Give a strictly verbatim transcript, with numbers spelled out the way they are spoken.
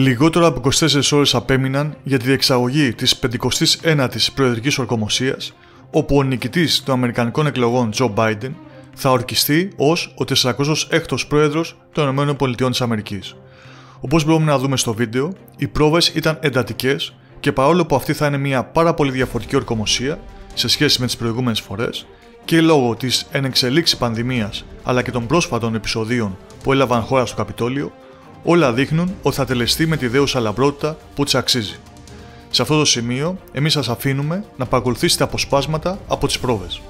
Λιγότερο από είκοσι τέσσερις ώρες απέμειναν για τη διεξαγωγή της πενηκοστής ένατης προεδρικής ορκομοσίας, όπου ο νικητής των Αμερικανικών εκλογών Τζο Μπάιντεν θα ορκιστεί ως ο τετρακόσιος έκτος πρόεδρος των ΗΠΑ. Όπως μπορούμε να δούμε στο βίντεο, οι πρόβες ήταν εντατικές και παρόλο που αυτή θα είναι μια πάρα πολύ διαφορετική ορκομοσία σε σχέση με τις προηγούμενες φορές και λόγω της ενεξελίξη πανδημίας αλλά και των πρόσφατων επεισοδίων που έλαβαν χώρα στο Καπιτώλιο, όλα δείχνουν ότι θα τελεστεί με τη δέουσα λαμπρότητα που της αξίζει. Σε αυτό το σημείο, εμείς σας αφήνουμε να παρακολουθήσετε αποσπάσματα από τις πρόβες.